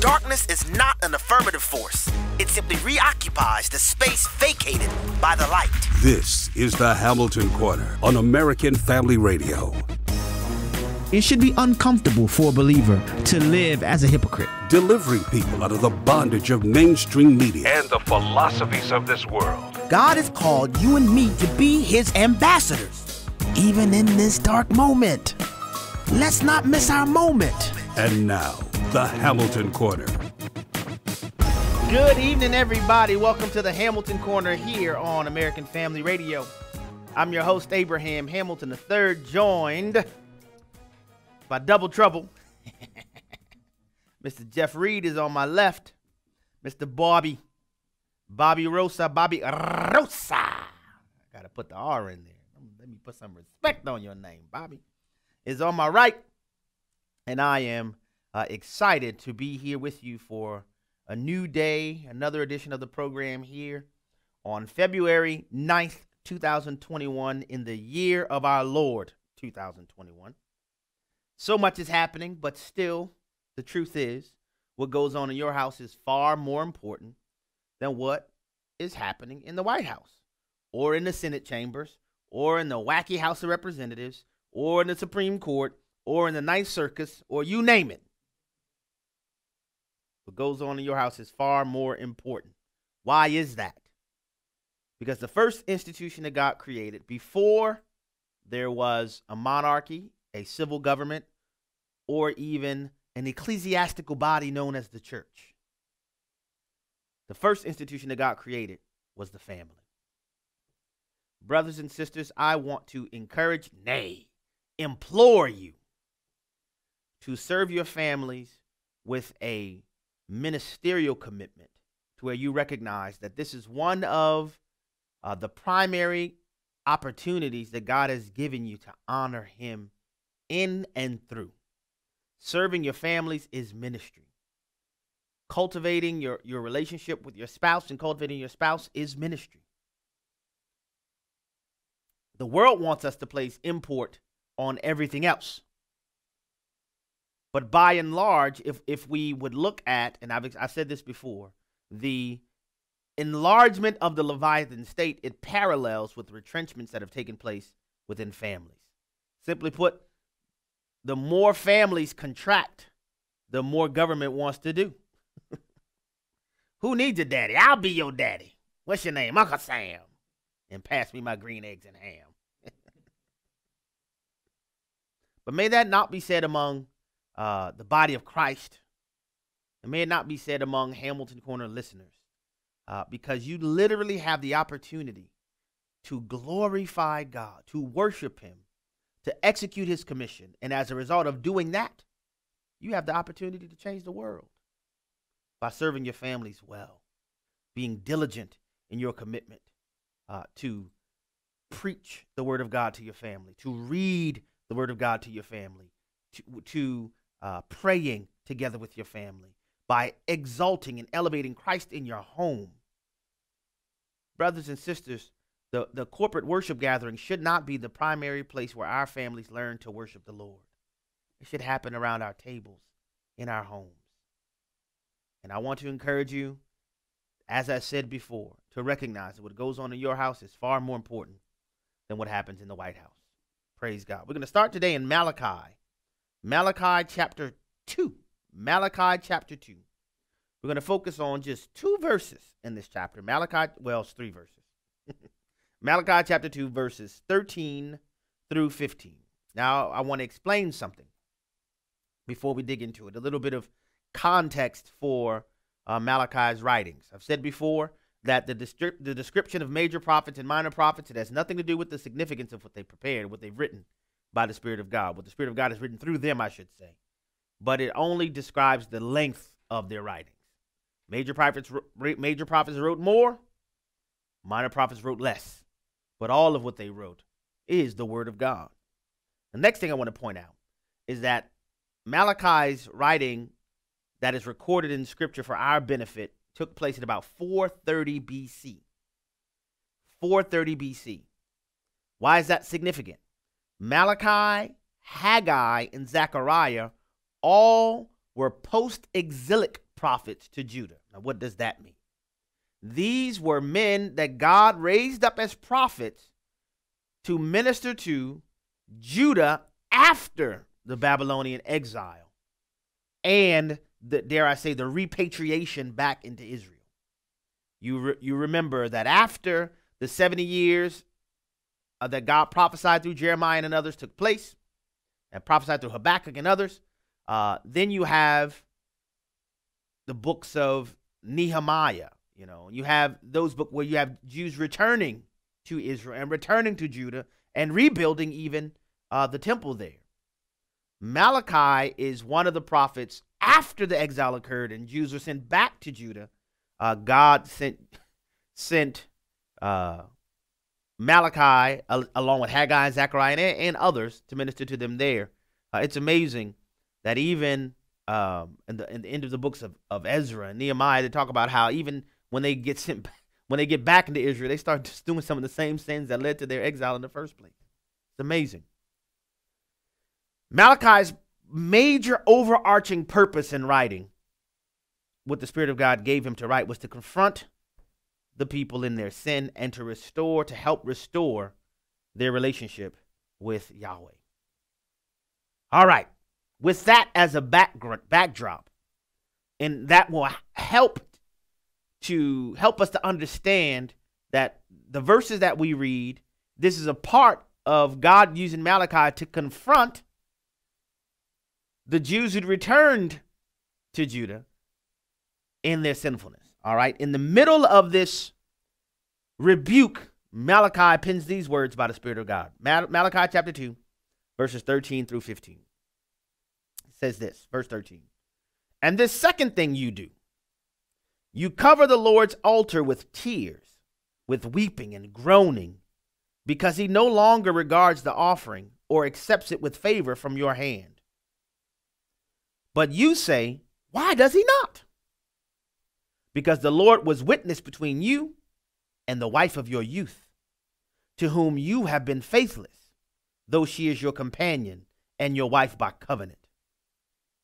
Darkness is not an affirmative force. It simply reoccupies the space vacated by the light. This is the Hamilton Corner on American Family Radio. It should be uncomfortable for a believer to live as a hypocrite. Delivering people out of the bondage of mainstream media and the philosophies of this world. God has called you and me to be his ambassadors, even in this dark moment. Let's not miss our moment. And now, the Hamilton Corner. Good evening, everybody. Welcome to the Hamilton Corner here on American Family Radio. I'm your host, Abraham Hamilton III, joined by Double Trouble. Mr. Jeff Reed is on my left. Mr. Bobby Rosa. I gotta put the R in there. Let me put some respect on your name. Bobby is on my right. And I am excited to be here with you for a new day, another edition of the program here on February 9th, 2021, in the year of our Lord, 2021. So much is happening, but still, the truth is, what goes on in your house is far more important than what is happening in the White House, or in the Senate chambers, or in the wacky House of Representatives, or in the Supreme Court, or in the Ninth Circus, or you name it. What goes on in your house is far more important. Why is that? Because the first institution that God created, before there was a monarchy, a civil government, or even an ecclesiastical body known as the church. The first institution that God created was the family. Brothers and sisters, I want to encourage, nay, implore you to serve your families with a ministerial commitment to where you recognize that this is one of the primary opportunities that God has given you to honor him in and through. Serving your families is ministry. Cultivating your relationship with your spouse and cultivating your spouse is ministry. The world wants us to place import on everything else. But by and large, if we would look at, and I've said this before, the enlargement of the Leviathan state, it parallels with retrenchments that have taken place within families. Simply put, the more families contract, the more government wants to do. Who needs a daddy? I'll be your daddy. What's your name? Uncle Sam. And pass me my green eggs and ham. But may that not be said among the body of Christ. And may it not be said among Hamilton Corner listeners. Because you literally have the opportunity to glorify God, to worship him, to execute his commission. And as a result of doing that, you have the opportunity to change the world by serving your families well, being diligent in your commitment to preach the word of God to your family, to read the word of God to your family, to praying together with your family, by exalting and elevating Christ in your home. Brothers and sisters, the corporate worship gathering should not be the primary place where our families learn to worship the Lord. It should happen around our tables, in our homes. And I want to encourage you, as I said before, to recognize that what goes on in your house is far more important than what happens in the White House. Praise God. We're going to start today in Malachi. Malachi chapter 2. We're going to focus on just two verses in this chapter. Malachi, well, it's three verses. Malachi chapter 2, verses 13 through 15. Now, I want to explain something before we dig into it. A little bit of context for Malachi's writings. I've said before that the description of major prophets and minor prophets, it has nothing to do with the significance of what they prepared, what they've written by the Spirit of God, what the Spirit of God has written through them, I should say. But it only describes the length of their writings. Major prophets wrote more. Minor prophets wrote less. But all of what they wrote is the word of God. The next thing I want to point out is that Malachi's writing that is recorded in Scripture for our benefit took place at about 430 B.C. 430 B.C. Why is that significant? Malachi, Haggai, and Zechariah all were post-exilic prophets to Judah. Now, what does that mean? These were men that God raised up as prophets to minister to Judah after the Babylonian exile and, dare I say, the repatriation back into Israel. You remember that after the 70 years that God prophesied through Jeremiah and others took place, and prophesied through Habakkuk and others, then you have the books of Nehemiah. You know, you have those books where you have Jews returning to Israel and returning to Judah and rebuilding even the temple there. Malachi is one of the prophets after the exile occurred and Jews were sent back to Judah. God sent Malachi along with Haggai and Zechariah and others to minister to them there. It's amazing that even in the end of the books of Ezra and Nehemiah, they talk about how even when they get sent back, when they get back into Israel, they start just doing some of the same sins that led to their exile in the first place. It's amazing. Malachi's major overarching purpose in writing what the Spirit of God gave him to write was to confront the people in their sin and to restore, to help restore their relationship with Yahweh. All right. With that as a backdrop, and that will help us to understand that the verses that we read, this is a part of God using Malachi to confront the Jews who'd returned to Judah in their sinfulness. All right. In the middle of this rebuke, Malachi pins these words by the Spirit of God. Malachi chapter 2, verses 13 through 15. It says this, verse 13. And this second thing you do, you cover the Lord's altar with tears, with weeping and groaning, because he no longer regards the offering or accepts it with favor from your hand. But you say, why does he not? Because the Lord was witness between you and the wife of your youth, to whom you have been faithless, though she is your companion and your wife by covenant.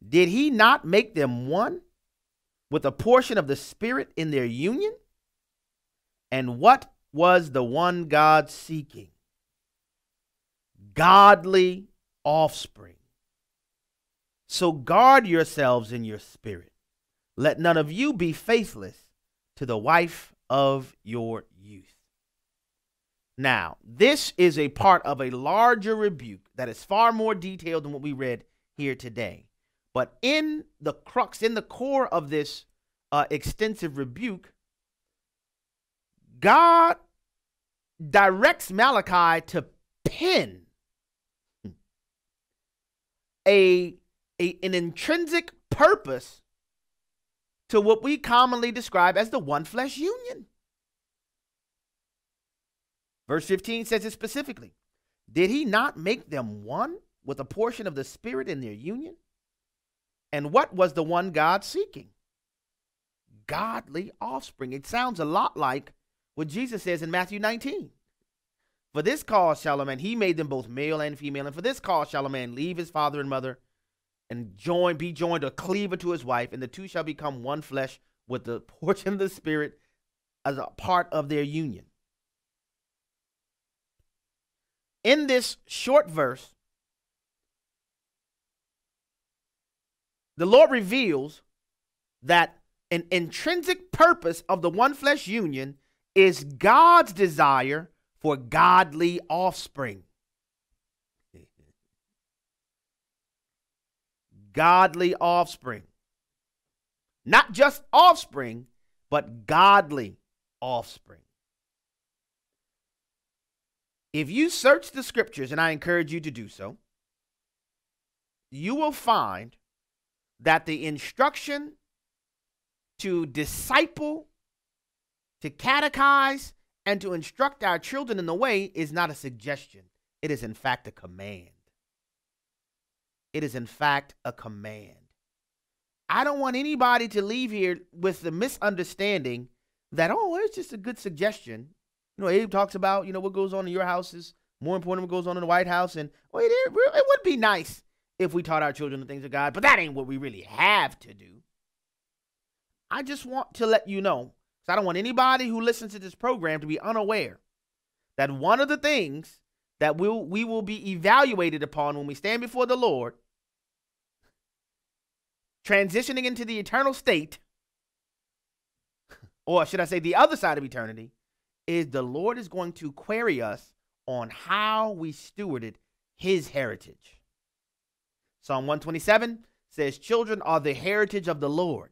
Did he not make them one with a portion of the Spirit in their union? And what was the one God seeking? Godly offspring. So guard yourselves in your spirit. Let none of you be faithless to the wife of your youth. Now, this is a part of a larger rebuke that is far more detailed than what we read here today. But in the crux, in the core of this extensive rebuke, God directs Malachi to pin an intrinsic purpose to what we commonly describe as the one flesh union. Verse 15 says it specifically. Did he not make them one with a portion of the Spirit in their union? And what was the one God seeking? Godly offspring. It sounds a lot like what Jesus says in Matthew 19. For this cause shall a man, he made them both male and female, and for this cause shall a man leave his father and mother, and be joined or cleaver to his wife, and the two shall become one flesh, with the portion of the Spirit as a part of their union. In this short verse, the Lord reveals that an intrinsic purpose of the one flesh union is God's desire for godly offspring. Godly offspring. Not just offspring, but godly offspring. If you search the scriptures, and I encourage you to do so, you will find that the instruction to disciple, to catechize, and to instruct our children in the way is not a suggestion. It is, in fact, a command. It is, in fact, a command. I don't want anybody to leave here with the misunderstanding that, oh, it's just a good suggestion. You know, Abe talks about, you know, what goes on in your house is more important than what goes on in the White House. And well, it would be nice if we taught our children the things of God, but that ain't what we really have to do. I just want to let you know, because I don't want anybody who listens to this program to be unaware that one of the things that we will be evaluated upon when we stand before the Lord, transitioning into the eternal state, or should I say the other side of eternity, is the Lord is going to query us on how we stewarded his heritage. Psalm 127 says, children are the heritage of the Lord.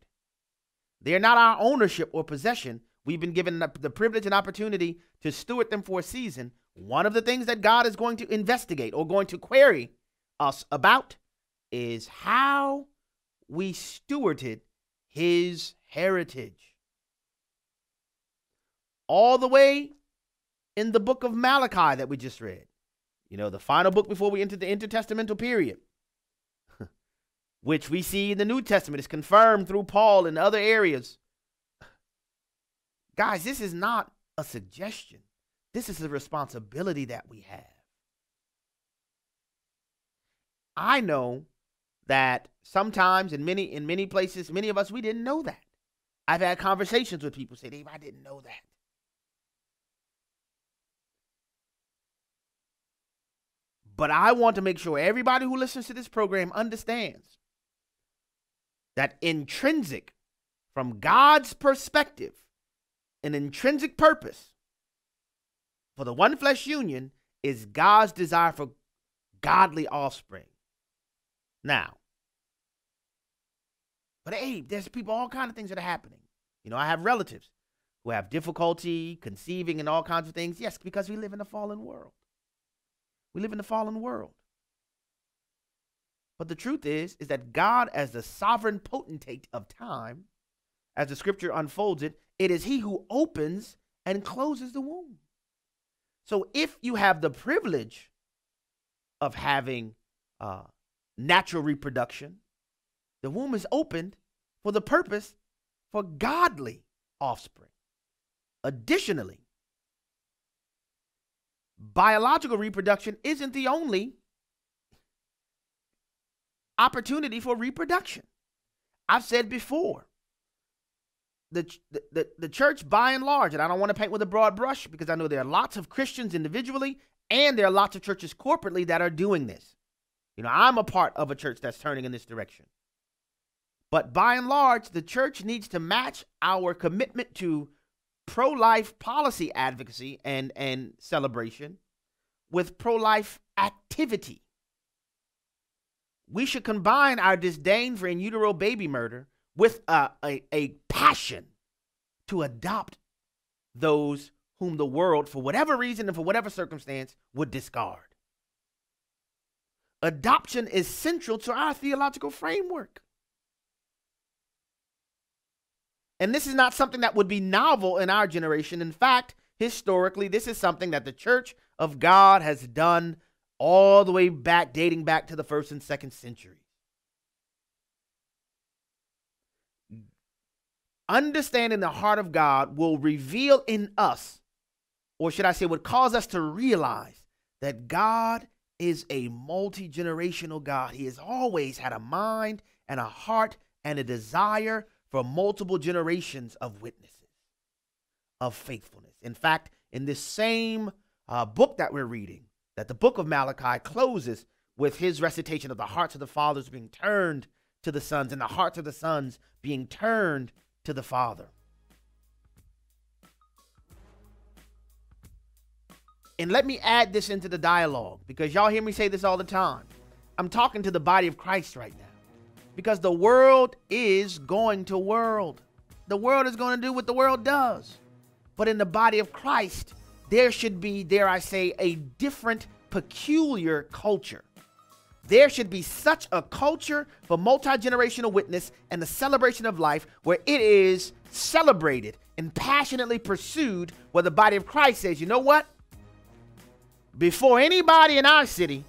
They are not our ownership or possession. We've been given the privilege and opportunity to steward them for a season. One of the things that God is going to investigate or going to query us about is how we stewarded his heritage. All the way in the book of Malachi that we just read, you know, the final book before we enter the intertestamental period, which we see in the New Testament is confirmed through Paul and other areas. Guys, this is not a suggestion. This is a responsibility that we have. I know that sometimes in many places, many of us, we didn't know that. I've had conversations with people say, Dave, I didn't know that. But I want to make sure everybody who listens to this program understands that intrinsic, from God's perspective, an intrinsic purpose for the one flesh union is God's desire for godly offspring. Now, but hey, there's people, all kinds of things that are happening. You know, I have relatives who have difficulty conceiving and all kinds of things. Yes, because we live in a fallen world. We live in a fallen world. But the truth is that God, as the sovereign potentate of time, as the scripture unfolds it, it is he who opens and closes the womb. So if you have the privilege of having natural reproduction, the womb is opened for the purpose for godly offspring. Additionally, biological reproduction isn't the only opportunity for reproduction. I've said before, the church by and large, and I don't want to paint with a broad brush because I know there are lots of Christians individually and there are lots of churches corporately that are doing this. You know, I'm a part of a church that's turning in this direction. But by and large, the church needs to match our commitment to pro-life policy advocacy and celebration with pro-life activity. We should combine our disdain for in utero baby murder with a passion to adopt those whom the world, for whatever reason and for whatever circumstance, would discard. Adoption is central to our theological framework. And this is not something that would be novel in our generation. In fact, historically, this is something that the Church of God has done all the way back, dating back to the 1st and 2nd centuries. Understanding the heart of God will reveal in us, or should I say, would cause us to realize that God is a multi-generational God. He has always had a mind and a heart and a desire for multiple generations of witnesses, of faithfulness. In fact, in this same book that we're reading, that the book of Malachi closes with his recitation of the hearts of the fathers being turned to the sons and the hearts of the sons being turned to the Father. And let me add this into the dialogue, because y'all hear me say this all the time. I'm talking to the body of Christ right now. Because the world is going to world. The world is going to do what the world does. But in the body of Christ, there should be, dare I say, a different, peculiar culture. There should be such a culture for multi-generational witness and the celebration of life where it is celebrated and passionately pursued, where the body of Christ says, you know what? Before anybody in our city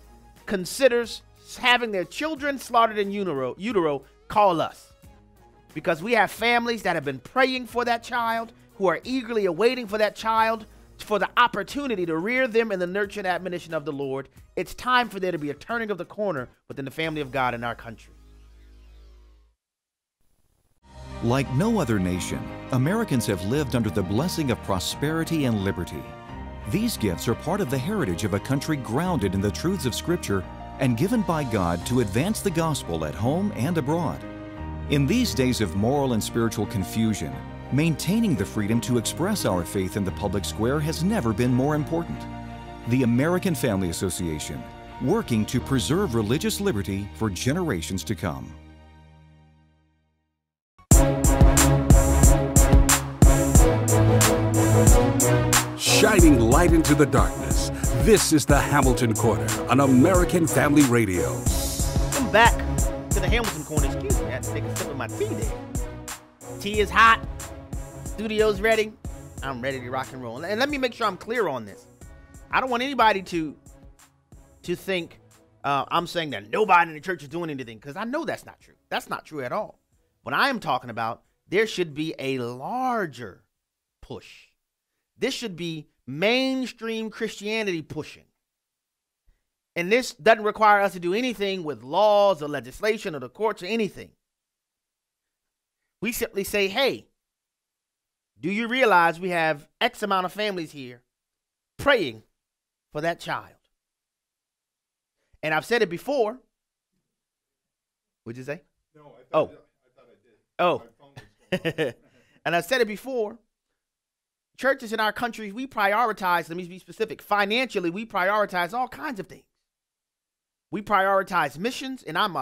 considers having their children slaughtered in utero, call us, because we have families that have been praying for that child, who are eagerly awaiting for that child for the opportunity to rear them in the nurture and admonition of the Lord. It's time for there to be a turning of the corner within the family of God in our country. Like no other nation, Americans have lived under the blessing of prosperity and liberty. These gifts are part of the heritage of a country grounded in the truths of Scripture and given by God to advance the gospel at home and abroad. In these days of moral and spiritual confusion, maintaining the freedom to express our faith in the public square has never been more important. The American Family Association, working to preserve religious liberty for generations to come. Shining light into the darkness, this is the Hamilton Corner on American Family Radio. Welcome back to the Hamilton Corner. Excuse me, I had to take a sip of my tea there. Tea is hot, studio's ready, I'm ready to rock and roll. And let me make sure I'm clear on this. I don't want anybody to think I'm saying that nobody in the church is doing anything, because I know that's not true. That's not true at all. What I am talking about, there should be a larger push. This should be mainstream Christianity pushing. And this doesn't require us to do anything with laws or legislation or the courts or anything. We simply say, hey, do you realize we have X amount of families here praying for that child? And I've said it before. What'd you say? No, I thought I did. Oh. And I've said it before. Churches in our country, we prioritize, let me be specific, financially, we prioritize all kinds of things. We prioritize missions, and I'm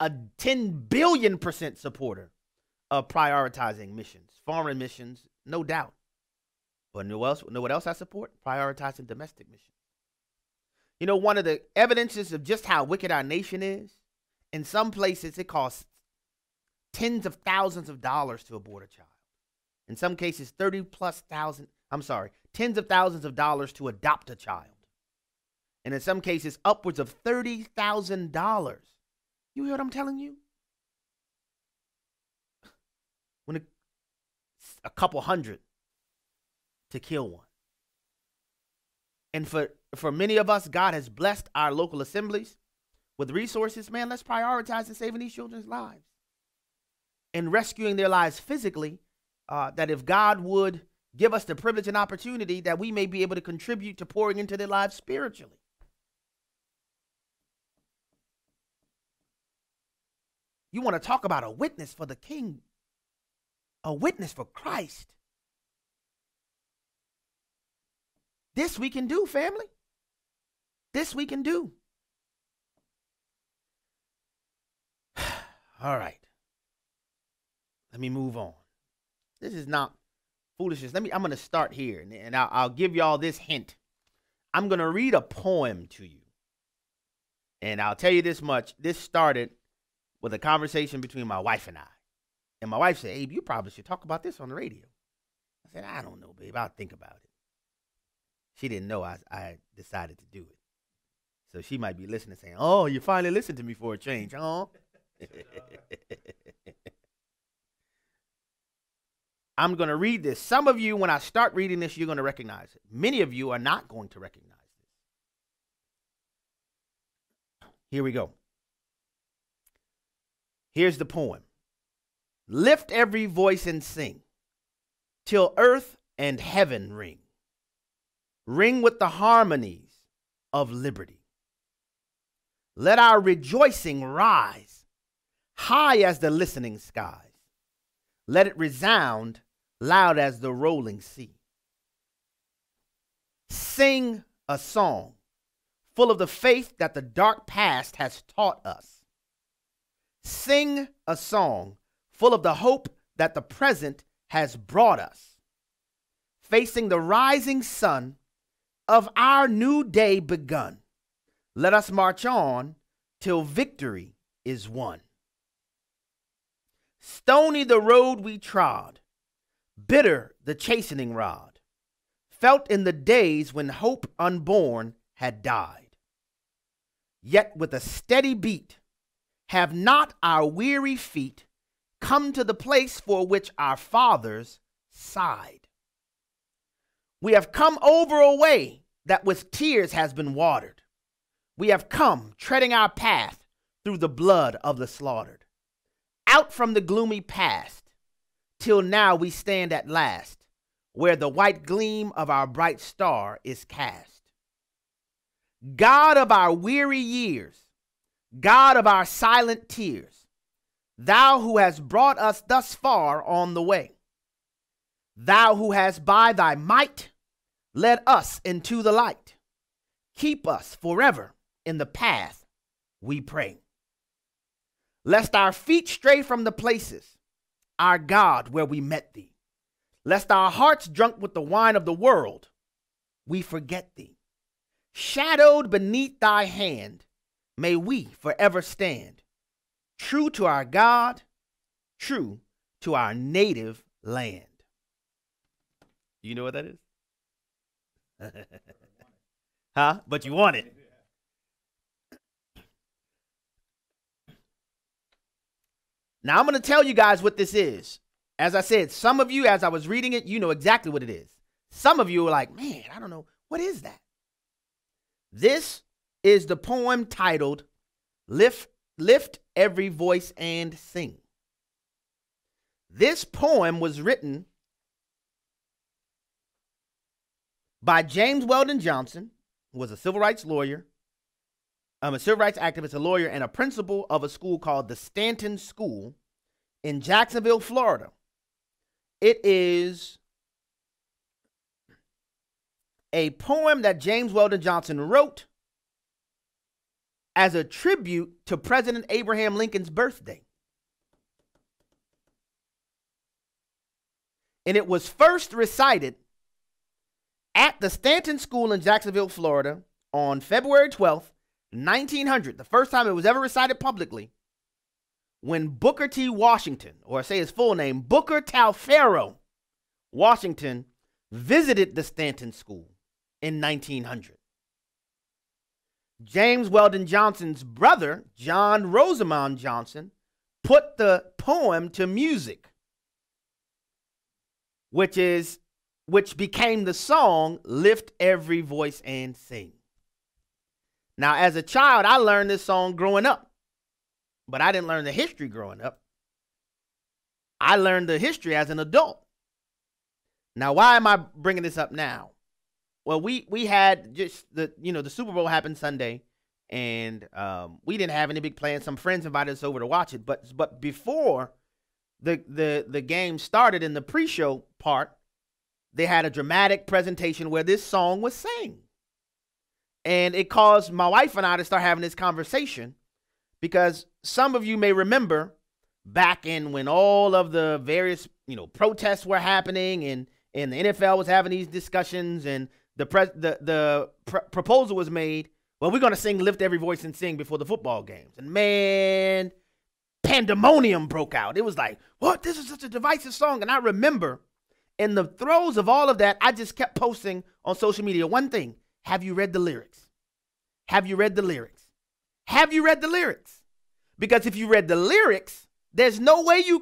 a 10 billion % supporter of prioritizing missions, foreign missions, no doubt. But know what else I support? Prioritizing domestic missions. You know, one of the evidences of just how wicked our nation is, in some places it costs tens of thousands of dollars to abort a child. In some cases, tens of thousands of dollars to adopt a child. And in some cases, upwards of $30,000. You hear what I'm telling you? When a couple hundred to kill one. And for many of us, God has blessed our local assemblies with resources. Man, let's prioritize in saving these children's lives and rescuing their lives physically. That if God would give us the privilege and opportunity, that we may be able to contribute to pouring into their lives spiritually. You want to talk about a witness for the King, a witness for Christ. This we can do, family. This we can do. All right. Let me move on. This is not foolishness. I'm going to start here, and I'll give y'all this hint. I'm going to read a poem to you. And I'll tell you this much. This started with a conversation between my wife and I. And my wife said, Abe, you probably should talk about this on the radio. I said, I don't know, babe. I'll think about it. She didn't know I decided to do it. So she might be listening saying, oh, you finally listened to me for a change, huh? I'm going to read this. Some of you, when I start reading this, you're going to recognize it. Many of you are not going to recognize this. Here we go. Here's the poem. Lift every voice and sing, till earth and heaven ring. Ring with the harmonies of liberty. Let our rejoicing rise, high as the listening skies. Let it resound loud as the rolling sea. Sing a song full of the faith that the dark past has taught us. Sing a song full of the hope that the present has brought us. Facing the rising sun of our new day begun, let us march on till victory is won. Stony the road we trod, bitter the chastening rod, felt in the days when hope unborn had died. Yet with a steady beat, have not our weary feet come to the place for which our fathers sighed. We have come over a way that with tears has been watered. We have come treading our path through the blood of the slaughtered. Out from the gloomy past, till now we stand at last, where the white gleam of our bright star is cast. God of our weary years, God of our silent tears, thou who hast brought us thus far on the way, thou who hast by thy might led us into the light, keep us forever in the path, we pray. Lest our feet stray from the places, our God, where we met thee. Lest our hearts drunk with the wine of the world, we forget thee. Shadowed beneath thy hand, may we forever stand, true to our God, true to our native land. You know what that is? Huh? But you want it. Now, I'm going to tell you guys what this is. As I said, some of you, as I was reading it, you know exactly what it is. Some of you are like, man, I don't know. What is that? This is the poem titled Lift Every Voice and Sing. This poem was written by James Weldon Johnson, who was a civil rights lawyer, a civil rights activist, a lawyer, and a principal of a school called the Stanton School in Jacksonville, Florida. It is a poem that James Weldon Johnson wrote as a tribute to President Abraham Lincoln's birthday. And it was first recited at the Stanton School in Jacksonville, Florida on February 12th, 1900, the first time it was ever recited publicly, when Booker T. Washington, or say his full name, Booker Talfaro Washington, visited the Stanton School in 1900. James Weldon Johnson's brother, John Rosamond Johnson, put the poem to music, which became the song Lift Every Voice and Sing. Now, as a child, I learned this song growing up, but I didn't learn the history growing up. I learned the history as an adult. Now, why am I bringing this up now? Well, we had just the Super Bowl happened Sunday, and we didn't have any big plans. Some friends invited us over to watch it, but before the game started in the pre-show part, they had a dramatic presentation where this song was sang. And it caused my wife and I to start having this conversation, because some of you may remember back in when all of the various, protests were happening, and the NFL was having these discussions, and the proposal was made, well, we're going to sing Lift Every Voice and Sing before the football games. And man, pandemonium broke out. It was like, what? This is such a divisive song. And I remember in the throes of all of that, I just kept posting on social media one thing. Have you read the lyrics? Have you read the lyrics? Have you read the lyrics? Because if you read the lyrics, there's no way that you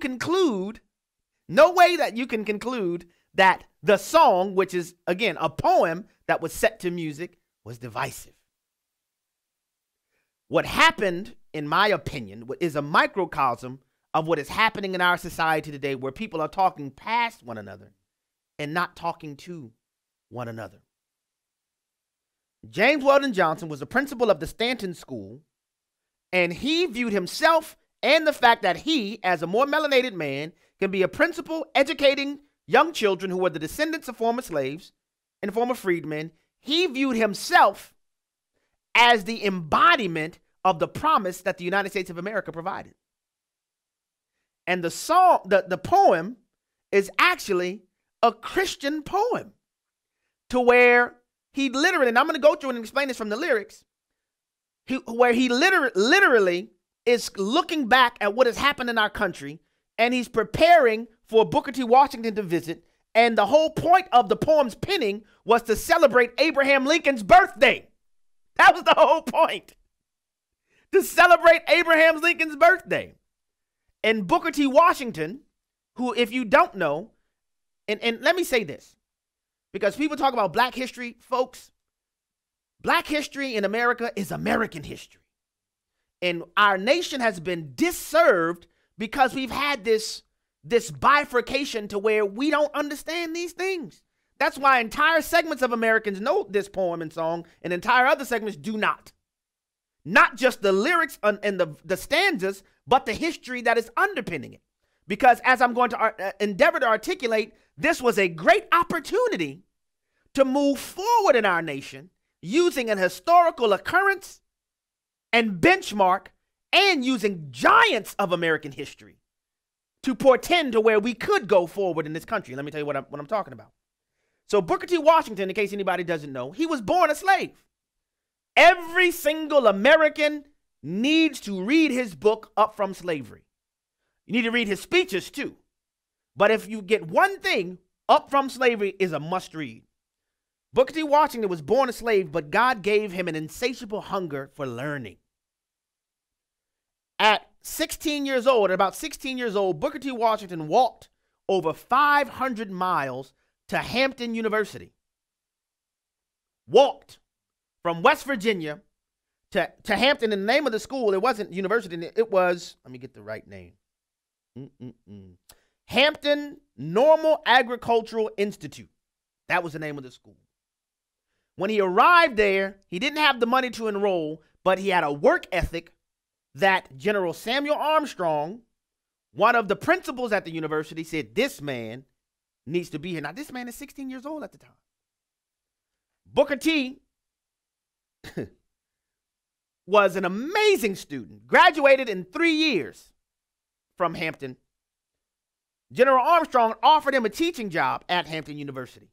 can conclude that the song, which is, again, a poem that was set to music, was divisive. What happened, in my opinion, is a microcosm of what is happening in our society today, where people are talking past one another and not talking to one another. James Weldon Johnson was the principal of the Stanton School, and he viewed himself and the fact that he, as a more melanated man, can be a principal educating young children who were the descendants of former slaves and former freedmen. He viewed himself as the embodiment of the promise that the United States of America provided. And the song, the poem is actually a Christian poem, to where he literally, and I'm going to go through and explain this from the lyrics, where he literally is looking back at what has happened in our country, and he's preparing for Booker T. Washington to visit. And the whole point of the poem's penning was to celebrate Abraham Lincoln's birthday. That was the whole point. To celebrate Abraham Lincoln's birthday. And Booker T. Washington, who, if you don't know, and let me say this. Because people talk about black history, folks. Black history in America is American history. And our nation has been disserved because we've had this bifurcation to where we don't understand these things. That's why entire segments of Americans know this poem and song, and entire other segments do not. Not just the lyrics and the stanzas, but the history that is underpinning it. Because as I'm going to endeavor to articulate, this was a great opportunity to move forward in our nation using an historical occurrence and benchmark, and using giants of American history to portend to where we could go forward in this country. Let me tell you what I'm talking about. So Booker T. Washington, in case anybody doesn't know, he was born a slave. Every single American needs to read his book Up From Slavery. You need to read his speeches too. But if you get one thing, Up From Slavery is a must read. Booker T. Washington was born a slave, but God gave him an insatiable hunger for learning. At 16 years old, at about 16 years old, Booker T. Washington walked over 500 miles to Hampton University. Walked from West Virginia to Hampton. In the name of the school, it wasn't university, it was, let me get the right name. Hampton Normal Agricultural Institute. That was the name of the school. When he arrived there, he didn't have the money to enroll, but he had a work ethic that General Samuel Armstrong, one of the principals at the university, said, this man needs to be here. Now, this man is 16 years old at the time. Booker T was an amazing student, graduated in 3 years from Hampton. General Armstrong offered him a teaching job at Hampton University.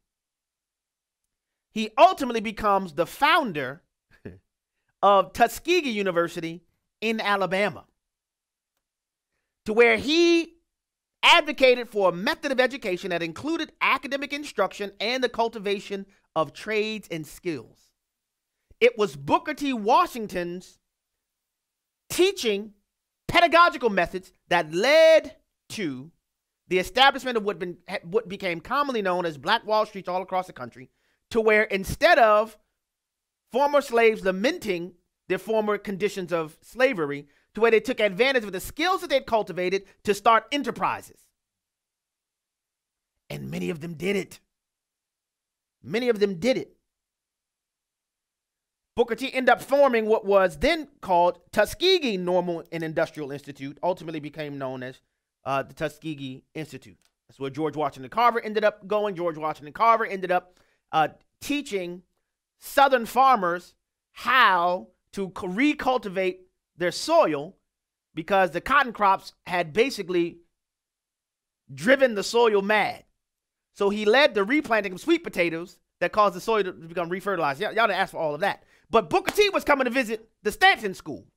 He ultimately becomes the founder of Tuskegee University in Alabama, to where he advocated for a method of education that included academic instruction and the cultivation of trades and skills. It was Booker T. Washington's teaching pedagogical methods that led to the establishment of what became commonly known as Black Wall Streets all across the country, to where instead of former slaves lamenting their former conditions of slavery, to where they took advantage of the skills that they'd cultivated to start enterprises. And many of them did it. Many of them did it. Booker T ended up forming what was then called Tuskegee Normal and Industrial Institute, ultimately became known as the Tuskegee Institute. That's where George Washington Carver ended up going. George Washington Carver ended up teaching Southern farmers how to recultivate their soil, because the cotton crops had basically driven the soil mad. So he led the replanting of sweet potatoes that caused the soil to become refertilized. Y'all didn't ask for all of that. But Booker T was coming to visit the Stanton School.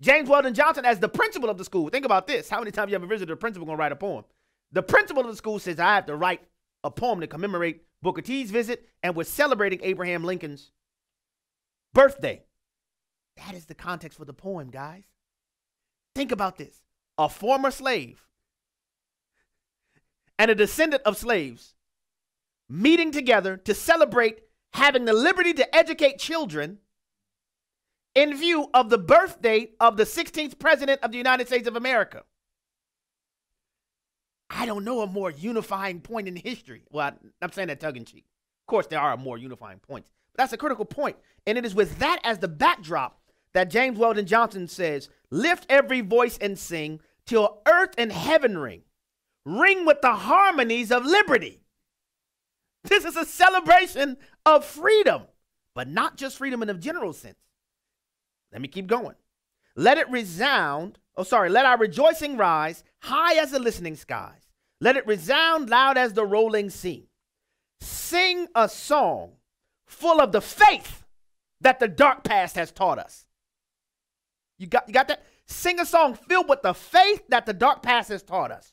James Weldon Johnson, as the principal of the school. Think about this. How many times you ever visited a principal going to write a poem? The principal of the school says, I have to write a poem to commemorate Booker T's visit, and we're celebrating Abraham Lincoln's birthday. That is the context for the poem, guys. Think about this. A former slave and a descendant of slaves meeting together to celebrate having the liberty to educate children in view of the birth date of the 16th president of the United States of America. I don't know a more unifying point in history. Well, I'm saying that tongue in cheek. Of course, there are more unifying points. But that's a critical point. And it is with that as the backdrop that James Weldon Johnson says, lift every voice and sing till earth and heaven ring. Ring with the harmonies of liberty. This is a celebration of freedom, but not just freedom in a general sense. Let me keep going. Let it resound. Oh, sorry. Let our rejoicing rise high as the listening skies. Let it resound loud as the rolling sea. Sing a song full of the faith that the dark past has taught us. You got that? Sing a song filled with the faith that the dark past has taught us.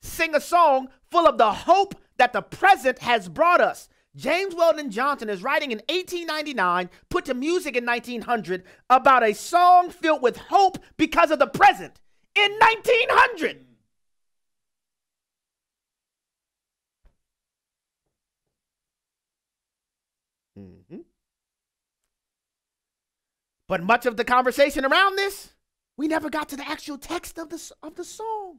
Sing a song full of the hope that the present has brought us. James Weldon Johnson is writing in 1899, put to music in 1900, about a song filled with hope because of the present in 1900. But much of the conversation around this, we never got to the actual text of the song,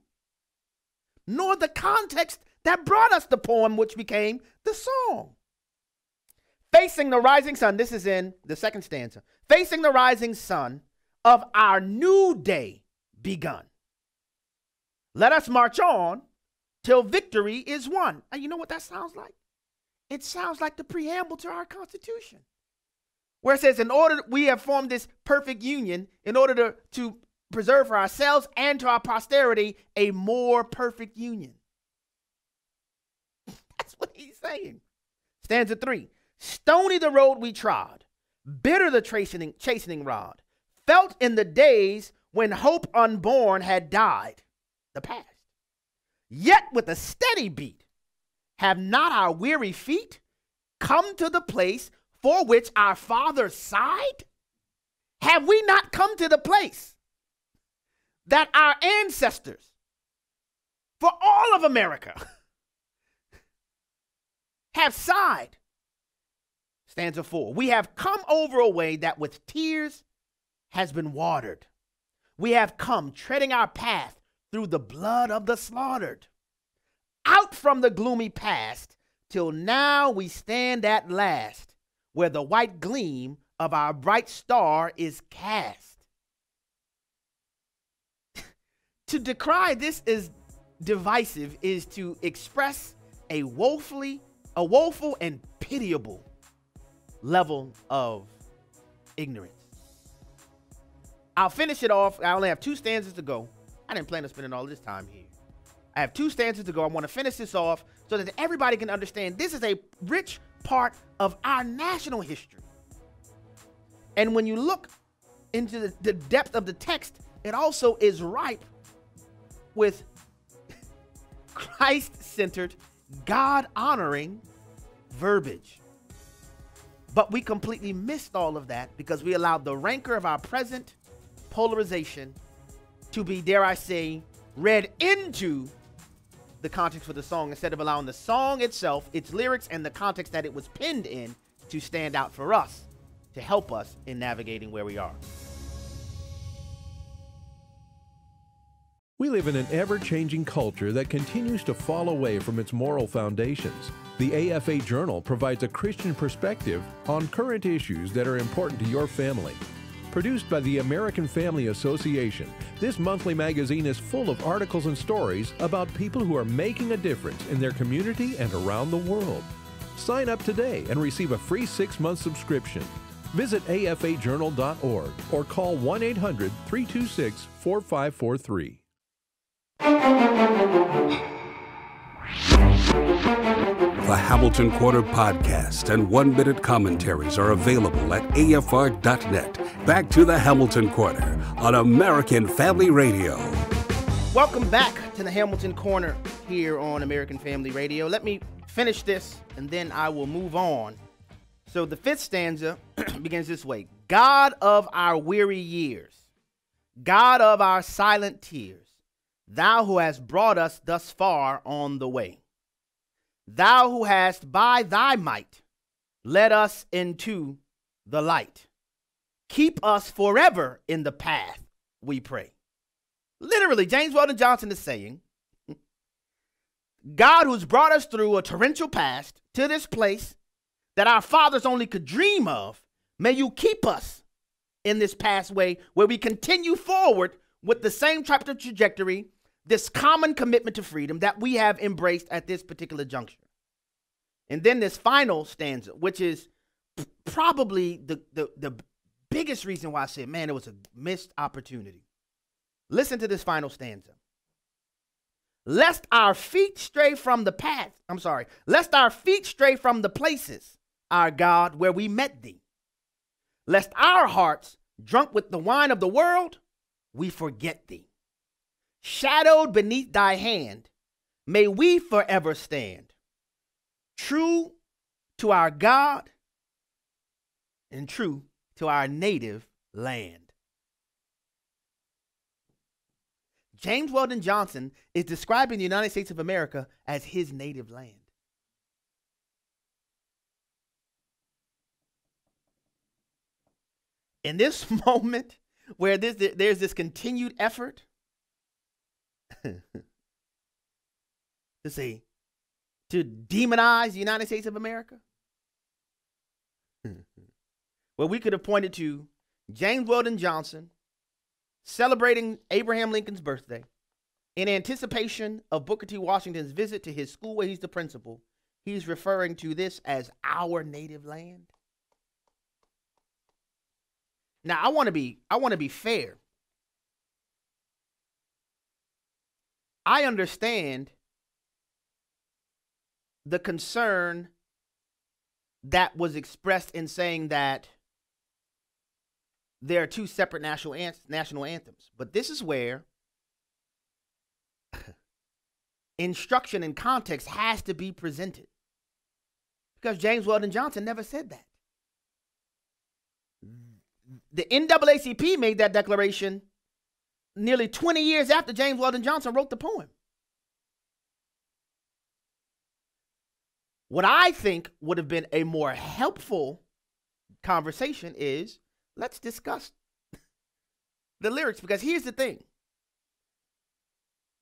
nor the context that brought us the poem, which became the song. Facing the rising sun, this is in the second stanza, facing the rising sun of our new day begun. Let us march on till victory is won. And you know what that sounds like? It sounds like the preamble to our Constitution, where it says, in order we have formed this perfect union, in order to preserve for ourselves and to our posterity a more perfect union. That's what he's saying. Stanza 3. Stony the road we trod, bitter the chastening rod, felt in the days when hope unborn had died, the past. Yet with a steady beat, have not our weary feet come to the place for which our fathers sighed? Have we not come to the place that our ancestors, for all of America, have sighed? Stanza 4. We have come over a way that with tears has been watered. We have come treading our path through the blood of the slaughtered. Out from the gloomy past, till now we stand at last, where the white gleam of our bright star is cast. To decry this as divisive is to express a woeful and pitiable level of ignorance. I'll finish it off. I only have two stanzas to go. I didn't plan on spending all this time here. I have two stanzas to go. I want to finish this off so that everybody can understand this is a rich part of our national history. And when you look into the depth of the text, it also is ripe with Christ-centered, God-honoring verbiage. But we completely missed all of that because we allowed the rancor of our present polarization to be, dare I say, read into the context for the song instead of allowing the song itself, its lyrics, and the context that it was penned in to stand out for us, to help us in navigating where we are. We live in an ever-changing culture that continues to fall away from its moral foundations. The AFA Journal provides a Christian perspective on current issues that are important to your family. Produced by the American Family Association, this monthly magazine is full of articles and stories about people who are making a difference in their community and around the world. Sign up today and receive a free 6-month subscription. Visit afajournal.org or call 1-800-326-4543. The Hamilton Corner podcast and one-minute commentaries are available at afr.net. Back to the Hamilton Corner on American Family Radio. Welcome back to the Hamilton Corner here on American Family Radio. Let me finish this and then I will move on. So the fifth stanza begins this way. God of our weary years, God of our silent tears, thou who hast brought us thus far on the way. Thou who hast by thy might led us into the light. Keep us forever in the path, we pray. Literally, James Weldon Johnson is saying, God who's brought us through a torrential past to this place that our fathers only could dream of, may you keep us in this pathway where we continue forward with the same type of trajectory, this common commitment to freedom that we have embraced at this particular juncture. And then this final stanza, which is probably the biggest reason why I said, man, it was a missed opportunity. Listen to this final stanza. Lest our feet stray from the path, lest our feet stray from the places, our God, where we met thee. Lest our hearts, drunk with the wine of the world, we forget thee. Shadowed beneath thy hand, may we forever stand, true to our God and true to our native land. James Weldon Johnson is describing the United States of America as his native land. in this moment where there's this continued effort to say, to demonize the United States of America, well, we could have pointed to James Weldon Johnson celebrating Abraham Lincoln's birthday in anticipation of Booker T. Washington's visit to his school where he's the principal. He's referring to this as our native land. Now, I want to be fair. I understand the concern that was expressed in saying that there are two separate national anthems. But this is where instruction and context has to be presented, because James Weldon Johnson never said that. The NAACP made that declaration nearly 20 years after James Weldon Johnson wrote the poem. What I think would have been a more helpful conversation is, let's discuss the lyrics, because here's the thing.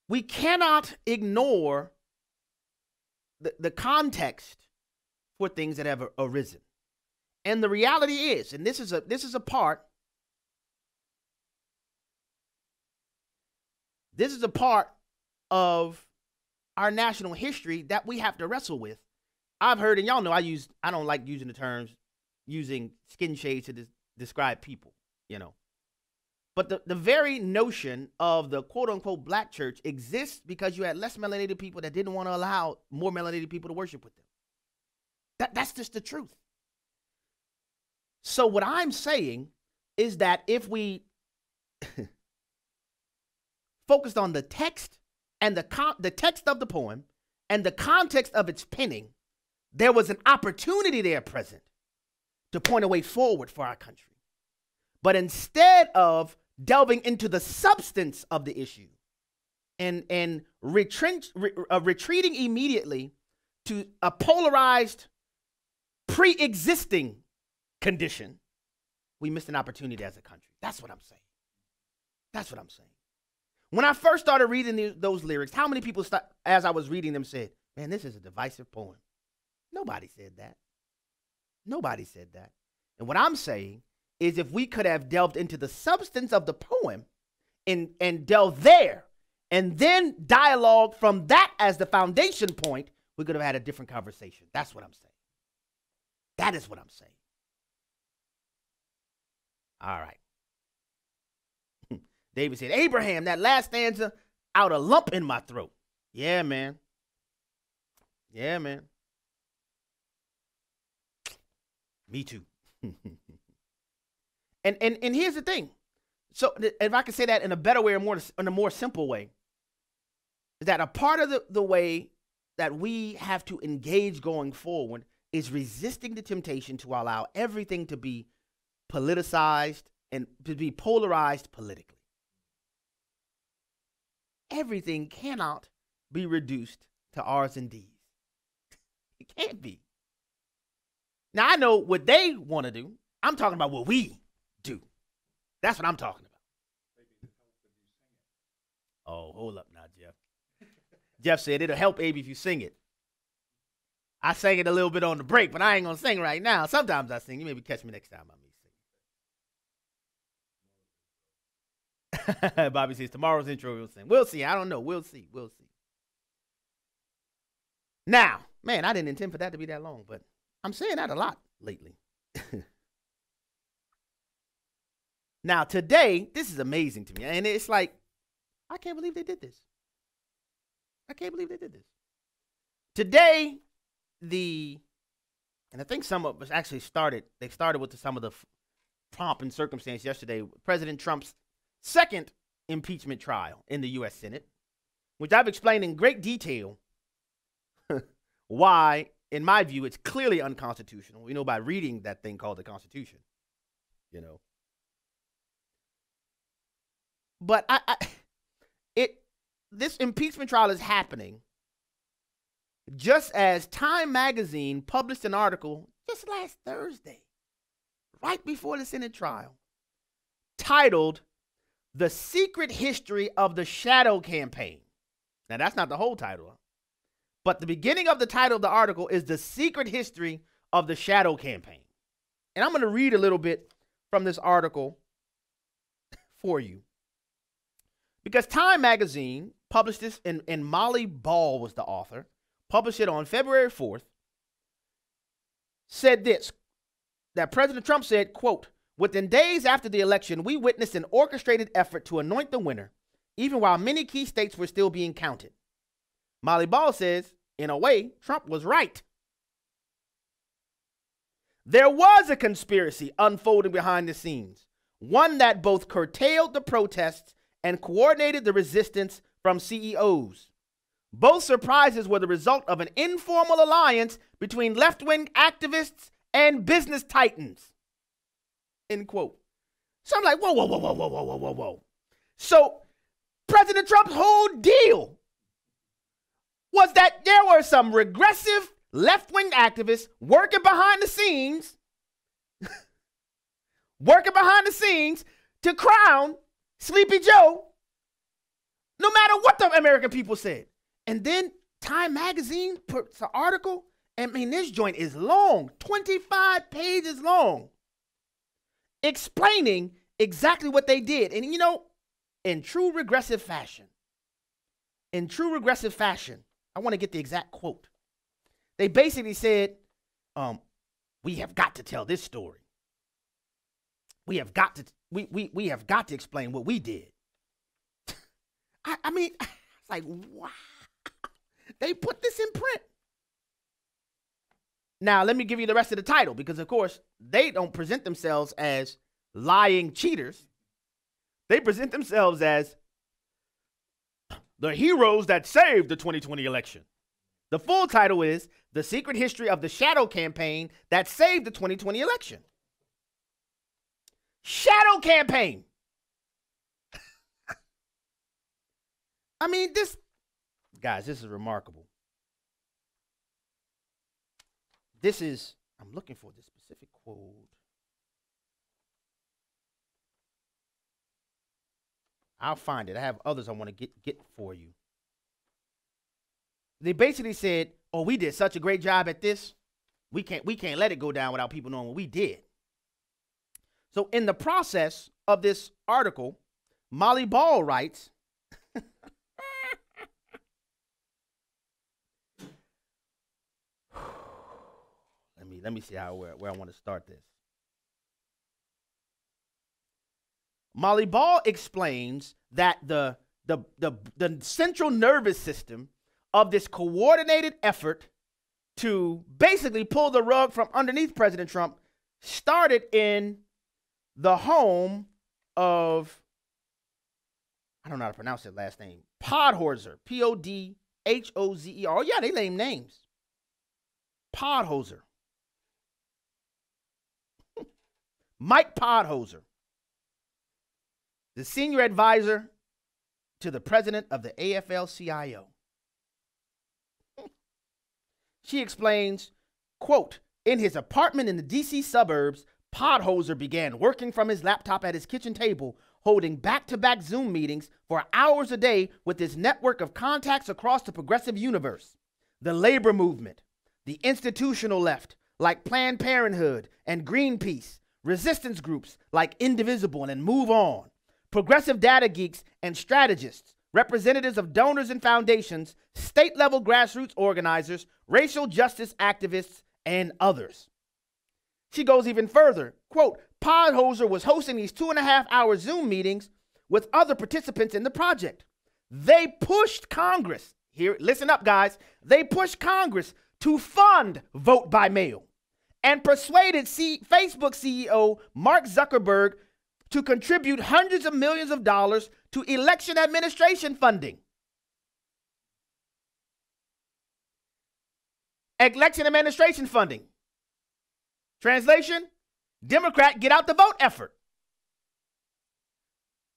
We cannot ignore the context for things that have arisen. And the reality is, and this is a part of our national history that we have to wrestle with. I've heard, and y'all know I don't like using the terms, using skin shades to describe people, you know. But the very notion of the quote-unquote black church exists because you had less melanated people that didn't want to allow more melanated people to worship with them. That's just the truth. So what I'm saying is that if we focused on the text and the text of the poem and the context of its penning, there was an opportunity there present to point a way forward for our country. But instead of delving into the substance of the issue and retreating immediately to a polarized, pre-existing condition, we missed an opportunity as a country. That's what I'm saying. That's what I'm saying. When I first started reading those lyrics, how many people, as I was reading them, said, man, this is a divisive poem? Nobody said that. Nobody said that. And what I'm saying is, if we could have delved into the substance of the poem and delved there, and then dialogue from that as the foundation point, we could have had a different conversation. That's what I'm saying. That is what I'm saying. All right. David said, Abraham, that last stanza, out a lump in my throat. Yeah, man. Yeah, man. Me too. And here's the thing. So if I could say that in a better way or in a more simple way, is that a part of the way that we have to engage going forward is resisting the temptation to allow everything to be politicized and to be polarized politically. Everything cannot be reduced to R's and D's. It can't be. Now, I know what they want to do. I'm talking about what we do. That's what I'm talking about. Oh, hold up now, Jeff. Jeff said it'll help, Abe, if you sing it. I sang it a little bit on the break, but I ain't going to sing right now. Sometimes I sing. You maybe catch me next time I may sing. Bobby says tomorrow's intro we'll sing. We'll see. I don't know. We'll see. We'll see. Now, man, I didn't intend for that to be that long, but I'm saying that a lot lately. Now, today, this is amazing to me. And it's like, I can't believe they did this. I can't believe they did this. Today, and I think some of us actually started with some of the pomp and circumstance yesterday, President Trump's second impeachment trial in the U.S. Senate, which I've explained in great detail why, in my view, it's clearly unconstitutional. We know by reading that thing called the Constitution, you know. But this impeachment trial is happening just as Time Magazine published an article just last Thursday, right before the Senate trial, titled The Secret History of the Shadow Campaign. Now, that's not the whole title, but the beginning of the title of the article is The Secret History of the Shadow Campaign. And I'm going to read a little bit from this article for you, because Time Magazine published this, and Molly Ball was the author, published it on February 4th, said this, that President Trump said, quote, "Within days after the election, we witnessed an orchestrated effort to anoint the winner, even while many key states were still being counted." Molly Ball says, in a way, Trump was right. There was a conspiracy unfolding behind the scenes, one that both curtailed the protests and coordinated the resistance from CEOs. Both surprises were the result of an informal alliance between left-wing activists and business titans. End quote. So I'm like, whoa, whoa, whoa, whoa, whoa, whoa, whoa, whoa. So President Trump's whole deal was that there were some regressive left-wing activists working behind the scenes, working behind the scenes to crown Sleepy Joe, no matter what the American people said. And then Time Magazine puts an article, and I mean, this joint is long, 25 pages long, explaining exactly what they did. And, you know, in true regressive fashion, I want to get the exact quote. They basically said, we have got to tell this story. We have got to, we have got to explain what we did. I mean, it's like, wow. They put this in print. Now, let me give you the rest of the title, because, of course, they don't present themselves as lying cheaters. They present themselves as the heroes that saved the 2020 election. The full title is The Secret History of the Shadow Campaign That Saved the 2020 Election. Shadow campaign. I mean, this, guys, this is remarkable. This is, I'm looking for this specific quote. I'll find it. I have others I want to get for you. They basically said, oh, we did such a great job at this. We can't let it go down without people knowing what we did. So in the process of this article, Molly Ball writes, let me see how where I want to start this. Molly Ball explains that the central nervous system of this coordinated effort to basically pull the rug from underneath President Trump started in the home of, I don't know how to pronounce his last name, Podhorzer, P-O-D-H-O-Z-E-R. Oh, yeah, they name names. Podhorzer. Mike Podhorzer, the senior advisor to the president of the AFL-CIO. She explains, quote, "In his apartment in the D.C. suburbs, Podhorzer began working from his laptop at his kitchen table, holding back-to-back Zoom meetings for hours a day with his network of contacts across the progressive universe. The labor movement, the institutional left, like Planned Parenthood and Greenpeace, resistance groups like Indivisible and MoveOn, progressive data geeks and strategists, representatives of donors and foundations, state-level grassroots organizers, racial justice activists, and others." She goes even further, quote, "Podhorzer was hosting these 2.5-hour Zoom meetings with other participants in the project. They pushed Congress," here, listen up, guys, "they pushed Congress to fund vote by mail and persuaded Facebook CEO Mark Zuckerberg to contribute hundreds of millions of dollars to election administration funding." Election administration funding. Translation, Democrat get out the vote effort.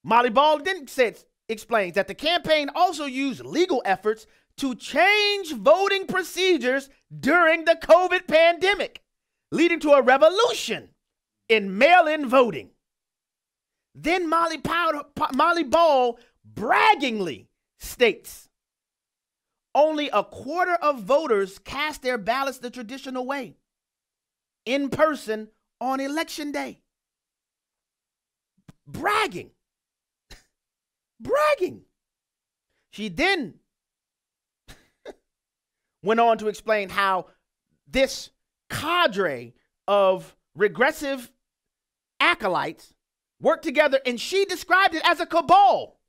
Molly Ball then explains that the campaign also used legal efforts to change voting procedures during the COVID pandemic, leading to a revolution in mail-in voting. Then Molly Ball braggingly states, only a quarter of voters cast their ballots the traditional way, in person on election day. Bragging. Bragging. She then went on to explain how this cadre of regressive acolytes worked together, and she described it as a cabal.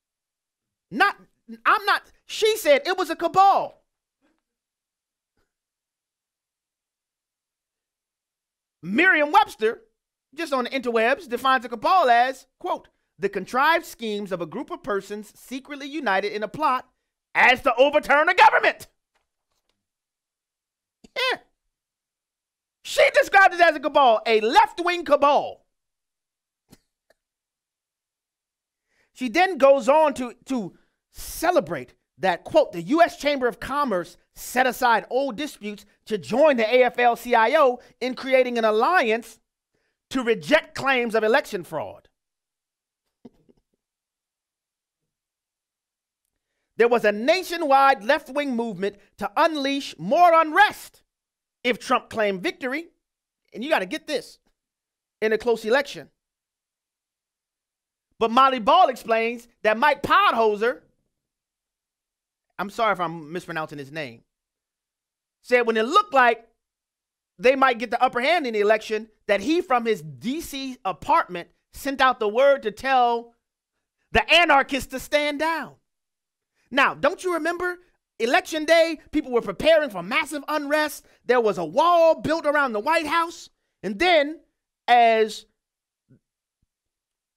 She said it was a cabal. Merriam-Webster, just on the interwebs, defines a cabal as, quote, the contrived schemes of a group of persons secretly united in a plot as to overturn a government. Yeah. She described it as a cabal, a left-wing cabal. She then goes on to celebrate that, quote, the U.S. Chamber of Commerce set aside old disputes to join the AFL-CIO in creating an alliance to reject claims of election fraud. There was a nationwide left-wing movement to unleash more unrest if Trump claimed victory, and you got to get this, in a close election. But Molly Ball explains that Mike Podhorzer, I'm sorry if I'm mispronouncing his name, said when it looked like they might get the upper hand in the election, that he from his D.C. apartment sent out the word to tell the anarchists to stand down. Now, don't you remember election day? People were preparing for massive unrest. There was a wall built around the White House. And then as,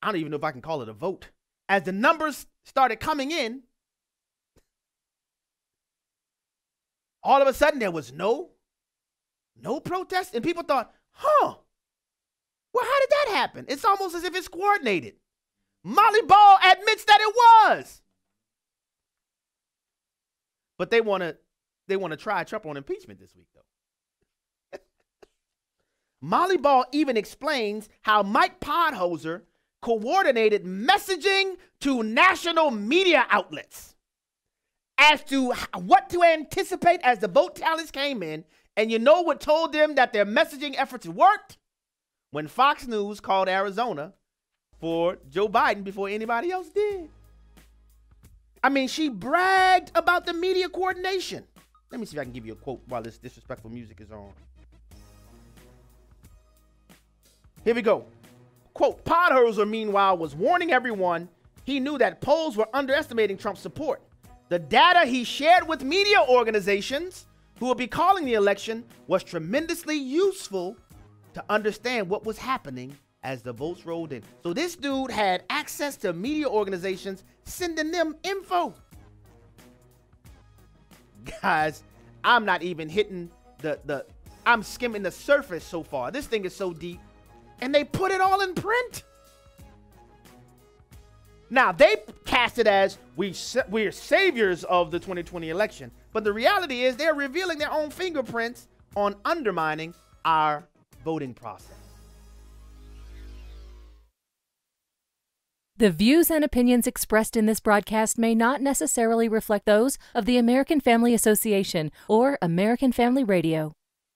I don't even know if I can call it a vote, as the numbers started coming in, all of a sudden there was no protest. And people thought, huh, well, how did that happen? It's almost as if it's coordinated. Molly Ball admits that it was. But they want to try Trump on impeachment this week, though. Molly Ball even explains how Mike Podhorzer coordinated messaging to national media outlets as to what to anticipate as the vote tallies came in. And you know what told them that their messaging efforts worked? When Fox News called Arizona for Joe Biden before anybody else did. I mean, she bragged about the media coordination. Let me see if I can give you a quote while this disrespectful music is on. Here we go. Quote, Podhorzer, meanwhile, was warning everyone he knew that polls were underestimating Trump's support. The data he shared with media organizations who will be calling the election was tremendously useful to understand what was happening as the votes rolled in. So this dude had access to media organizations sending them info. Guys, I'm not even hitting I'm skimming the surface so far. This thing is so deep. And they put it all in print. Now, they cast it as we're saviors of the 2020 election. But the reality is they're revealing their own fingerprints on undermining our voting process. The views and opinions expressed in this broadcast may not necessarily reflect those of the American Family Association or American Family Radio.